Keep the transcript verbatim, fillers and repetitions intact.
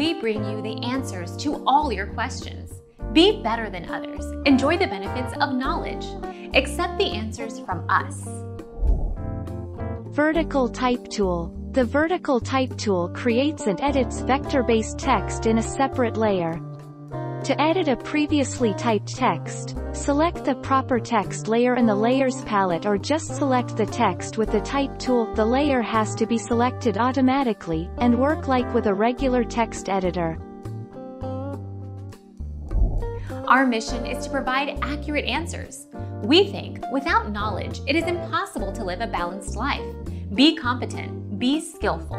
we bring you the answers to all your questions. Be better than others. Enjoy the benefits of knowledge. Accept the answers from us. Vertical Type Tool. The Vertical Type Tool creates and edits vector-based text in a separate layer. To edit a previously typed text, select the proper text layer in the Layers palette or just select the text with the Type tool. The layer has to be selected automatically, and work like with a regular text editor. Our mission is to provide accurate answers. We think, without knowledge, it is impossible to live a balanced life. Be competent, be skillful.